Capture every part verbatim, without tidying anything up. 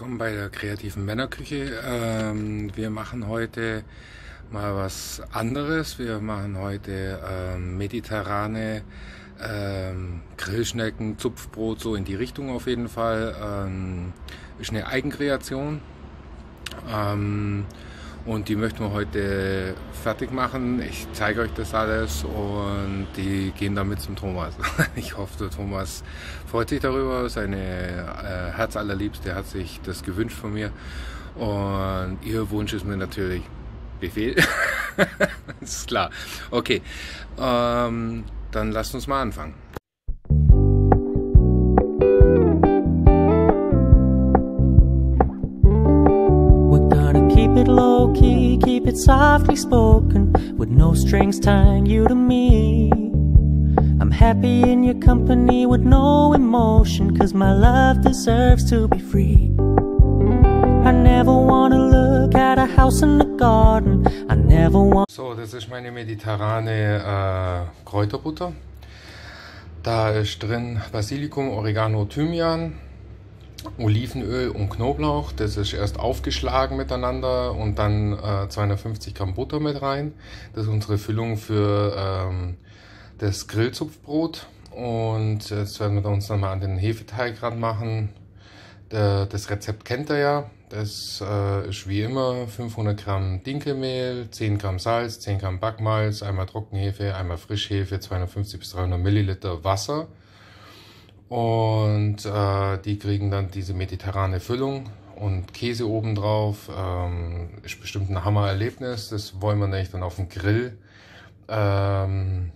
willkommen bei der kreativen Männerküche. Ähm, wir machen heute mal was anderes. Wir machen heute ähm, mediterrane ähm, Grillschnecken, Zupfbrot, so in die Richtung auf jeden Fall. Ähm, ist eine Eigenkreation ähm, und die möchten wir heute fertig machen. Ich zeige euch das alles und die gehen damit zum Thomas. Ich hoffe, der Thomas freut sich darüber. Seine äh, Herzallerliebste hat sich das gewünscht von mir und ihr Wunsch ist mir natürlich Befehl. Ist klar. Okay, ähm, dann lasst uns mal anfangen. Keep it low key, keep it softly spoken, with no strings tying you to me. I'm happy in your company with no emotion, cause my love deserves to be free. I never wanna look at a house in the garden, I never want. So, das ist meine mediterrane äh, Kräuterbutter. Da ist drin Basilikum, Oregano, Thymian, Olivenöl und Knoblauch, das ist erst aufgeschlagen miteinander und dann äh, zweihundertfünfzig Gramm Butter mit rein. Das ist unsere Füllung für ähm, das Grillzupfbrot. Und jetzt werden wir uns nochmal an den Hefeteig ranmachen. Der, das Rezept kennt ihr ja. Das äh, ist wie immer fünfhundert Gramm Dinkelmehl, zehn Gramm Salz, zehn Gramm Backmalz, einmal Trockenhefe, einmal Frischhefe, zweihundertfünfzig bis dreihundert Milliliter Wasser. Und äh, die kriegen dann diese mediterrane Füllung und Käse obendrauf. Ähm, ist bestimmt ein Hammererlebnis. Das wollen wir nämlich dann auf dem Grill ähm,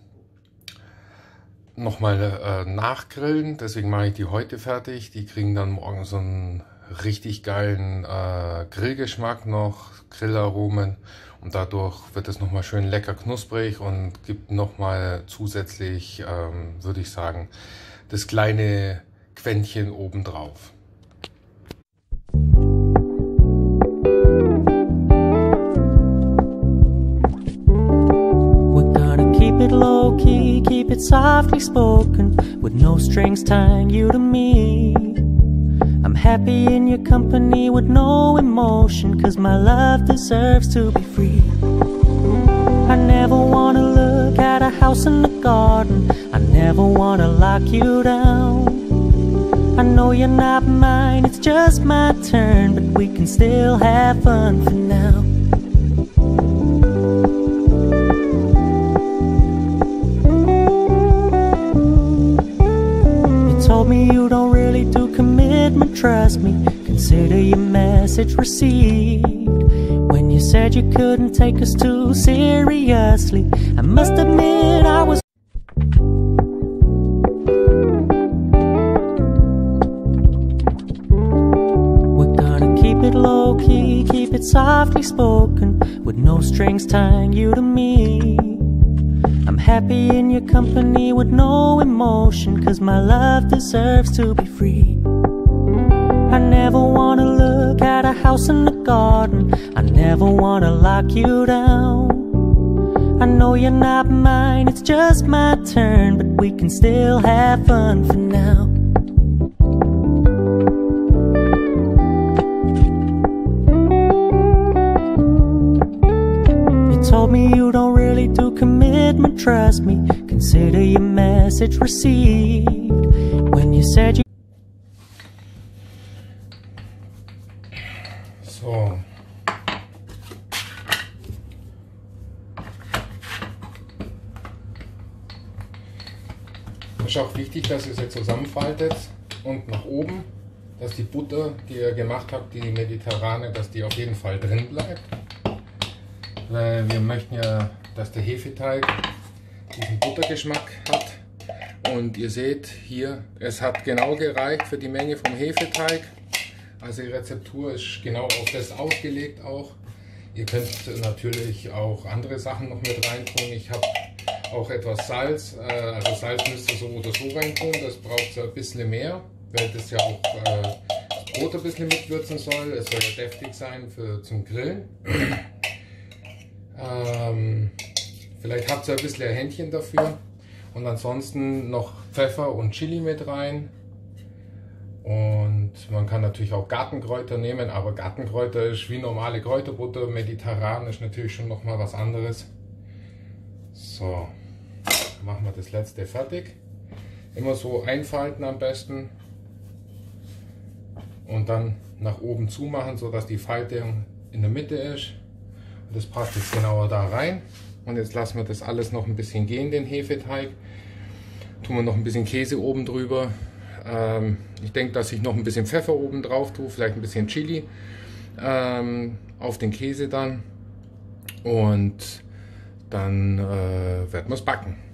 nochmal äh, nachgrillen. Deswegen mache ich die heute fertig. Die kriegen dann morgen so einen richtig geilen äh, Grillgeschmack noch, Grillaromen. Und dadurch wird es nochmal schön lecker knusprig und gibt nochmal zusätzlich, ähm, würde ich sagen, das kleine Quäntchen obendrauf. We're gonna keep it low key, keep it softly spoken, with no strings tying you to me. I'm happy in your company with no emotion, cause my love deserves to be free. I never wanna look at a house in the garden, I never wanna lock you down. I know you're not mine, it's just my turn, but we can still have fun for now. You told me you don't really do commitment, trust me, consider your message received. When you said you couldn't take us too seriously, I must admit I was. We're gonna keep it low key, keep it softly spoken, with no strings tying you to me. I'm happy in your company with no emotion, cause my love deserves to be free. I never wanna look at a house in the garden, I never wanna lock you down. I know you're not mine, it's just my turn, but we can still have fun for now. You told me you don't really do commitment, trust me, consider your message received. When you said you. So. Ist auch wichtig, dass ihr es jetzt zusammenfaltet und nach oben, dass die Butter, die ihr gemacht habt, die mediterrane, dass die auf jeden Fall drin bleibt. Weil wir möchten ja, dass der Hefeteig diesen Buttergeschmack hat. Und ihr seht hier, es hat genau gereicht für die Menge vom Hefeteig. Also die Rezeptur ist genau auf das ausgelegt auch. Ihr könnt natürlich auch andere Sachen noch mit reintun. Ich habe auch etwas Salz. Also Salz müsst ihr so oder so reintun. Das braucht ein bisschen mehr, weil das ja auch das Brot ein bisschen mitwürzen soll. Es soll ja deftig sein für, zum Grillen. ähm, vielleicht habt ihr ein bisschen ein Händchen dafür. Und ansonsten noch Pfeffer und Chili mit rein. Und man kann natürlich auch Gartenkräuter nehmen, aber Gartenkräuter ist wie normale Kräuterbutter, mediterran ist natürlich schon nochmal was anderes. So, machen wir das letzte fertig. Immer so einfalten am besten und dann nach oben zumachen, sodass die Falte in der Mitte ist. Und das passt jetzt genauer da rein. Und jetzt lassen wir das alles noch ein bisschen gehen, den Hefeteig. Tun wir noch ein bisschen Käse oben drüber. Ähm, ich denke, dass ich noch ein bisschen Pfeffer oben drauf tue, vielleicht ein bisschen Chili ähm, auf den Käse dann. Und dann äh, werden wir es backen.